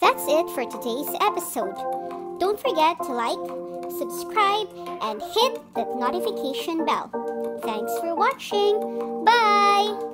That's it for today's episode. Don't forget to like, subscribe, and hit that notification bell. Thanks for watching. Bye!